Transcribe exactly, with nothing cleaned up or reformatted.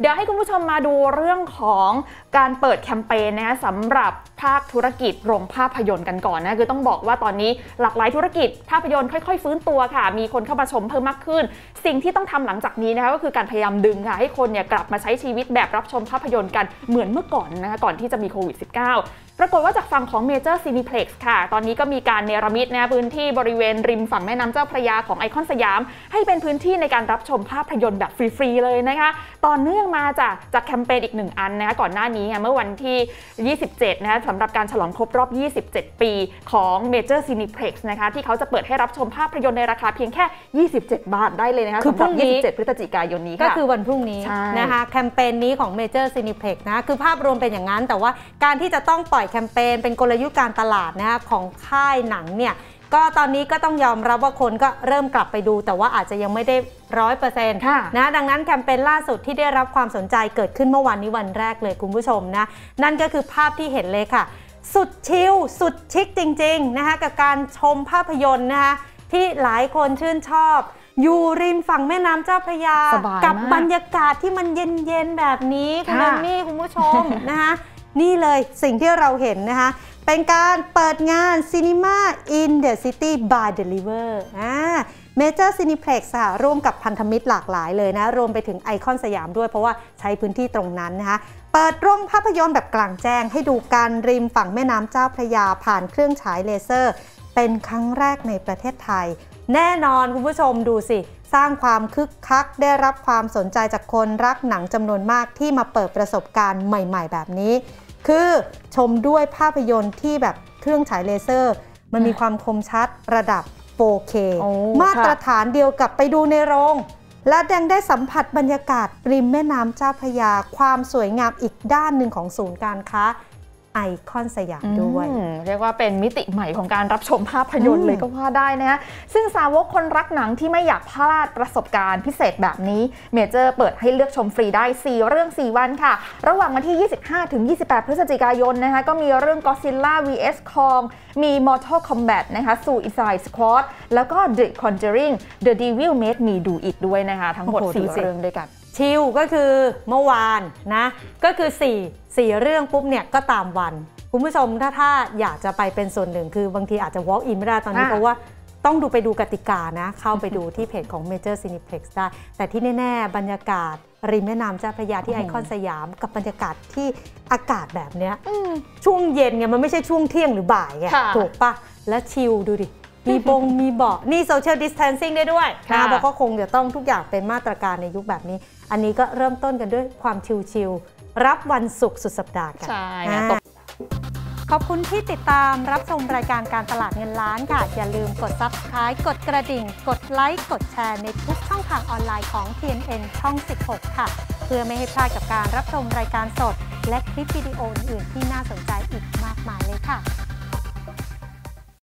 เดี๋ยวให้คุณผู้ชมมาดูเรื่องของการเปิดแคมเปญนะคะสำหรับภาคธุรกิจโรงภาพยนตร์กันก่อนนะคือต้องบอกว่าตอนนี้หลากหลายธุรกิจภาพยนตร์ค่อยๆฟื้นตัวค่ะมีคนเข้ามาชมเพิ่มมากขึ้นสิ่งที่ต้องทำหลังจากนี้นะคะก็คือการพยายามดึงค่ะให้คนเนี่ยกลับมาใช้ชีวิตแบบรับชมภาพยนตร์กันเหมือนเมื่อก่อนนะคะก่อนที่จะมีโควิด สิบเก้า ปรากฏว่าจากฝั่งของ Major Cineplex ค่ะตอนนี้ก็มีการเนรมิตนะพื้นที่บริเวณริมฝั่งแม่น้ำเจ้าพระยาของไอคอนสยามให้เป็นพื้นที่ในการรับชมภาพยนตร์แบบฟรีๆเลยนะคะต่อเนื่องมาจากจากแคมเปญอีกหนึ่งอันนะคะก่อนหน้านี้เมื่อวันที่ยี่สิบเจ็ดนะคะสำหรับการฉลองครบรอบยี่สิบเจ็ดปีของ Major Cineplex นะคะที่เขาจะเปิดให้รับชมภาพยนตร์ในราคาเพียงแค่ยี่สิบเจ็ดบาทได้เลยนะคะคือพรุ่งนี้ยี่สิบเจ็ดพฤศจิกายนนี้ก็คือวันพรุ่งนี้นะคะแคมเปญนี้ของ Major Cineplex นะคือภาพรวมเป็นอย่างนั้นแต่ว่าการที่จะต้องปล่อยแคมเปญเป็นกลยุทธ์การตลาดนะคะของค่ายหนังเนี่ยก็ตอนนี้ก็ต้องยอมรับว่าคนก็เริ่มกลับไปดูแต่ว่าอาจจะยังไม่ได้ร้อยเปอร์เซ็นต์นะดังนั้นแคมเปญล่าสุดที่ได้รับความสนใจเกิดขึ้นเมื่อวันนี้วันแรกเลยคุณผู้ชมนะนั่นก็คือภาพที่เห็นเลยค่ะสุดชิลสุดชิคจริงๆนะคะกับการชมภาพยนตร์นะคะที่หลายคนชื่นชอบอยู่ริมฝั่งแม่น้ำเจ้าพระยากับบรรยากาศที่มันเย็นๆแบบนี้คุณนันนี่คุณผู้ชมนะคะนี่เลยสิ่งที่เราเห็นนะคะเป็นการเปิดงาน Cinema in the City by the River อ่า Major Cineplex ค่ะร่วมกับพันธมิตรหลากหลายเลยนะรวมไปถึงไอคอนสยามด้วยเพราะว่าใช้พื้นที่ตรงนั้นนะคะเปิดโรงภาพยนตร์แบบกลางแจ้งให้ดูการริมฝั่งแม่น้ำเจ้าพระยาผ่านเครื่องฉายเลเซอร์เป็นครั้งแรกในประเทศไทยแน่นอนคุณผู้ชมดูสิสร้างความคึกคักได้รับความสนใจจากคนรักหนังจำนวนมากที่มาเปิดประสบการณ์ใหม่ๆแบบนี้คือชมด้วยภาพยนตร์ที่แบบเครื่องฉายเลเซอร์มันมีความคมชัดระดับ โฟร์เค มาตรฐานเดียวกับไปดูในโรงและยังได้สัมผัสบรรยากาศริมแม่น้ำเจ้าพระยาความสวยงามอีกด้านหนึ่งของศูนย์การค้าไอคอนสยามด้วยเรียกว่าเป็นมิติใหม่ของการรับชมภาพยนตร์เลยก็ว่าได้นะฮะซึ่งสาวกคนรักหนังที่ไม่อยากพลาดประสบการณ์พิเศษแบบนี้เมเจอร์เปิดให้เลือกชมฟรีได้สี่เรื่องสี่วันค่ะระหว่างวันที่ ยี่สิบห้าถึงยี่สิบแปด พฤศจิกายนนะคะก็มีเรื่อง Godzilla วี เอส Kong มี Mortal Kombat นะคะ Suicide Squad แล้วก็ The Conjuring The Devil Made Me Do It ด้วยนะคะทั้งหมดสี่เรื่องด้วยกันชิลก็คือเมื่อวานนะก็คือ4 4เรื่องปุ๊บเนี่ยก็ตามวันคุณผู้ชมถ้าถ้าอยากจะไปเป็นส่วนหนึ่งคือบางทีอาจจะ walk in ไม่ได้ตอนนี้เพราะว่าต้องดูไปดูกติกานะเข้าไปดูที่เพจของ Major Cineplex ได้แต่ที่แน่ๆบรรยากาศริมแม่น้ำเจ้าพระยาที่ไอคอนสยามกับบรรยากาศที่อากาศแบบเนี้ยช่วงเย็นไงมันไม่ใช่ช่วงเที่ยงหรือบ่ายไงถูกปะและชิลดูดิมีบงมีเบาะนี่ social distancing ได้ด้วยนะบอกก็คงจะต้องทุกอย่างเป็นมาตรการในยุคแบบนี้อันนี้ก็เริ่มต้นกันด้วยความชิลๆรับวันศุกร์สุดสัปดาห์กันใช่ขอบคุณที่ติดตามรับชมรายการการตลาดเงินล้านค่ะอย่าลืมกด ซับสไครบ์ กดกระดิ่งกดไลค์กดแชร์ในทุกช่องทางออนไลน์ของ ที เอ็น เอ็น ช่อง สิบหก ค่ะเพื่อไม่ให้พลาดกับการรับชมรายการสดและคลิปวิดีโออื่นๆที่น่าสนใจอีกมากมายเลยค่ะ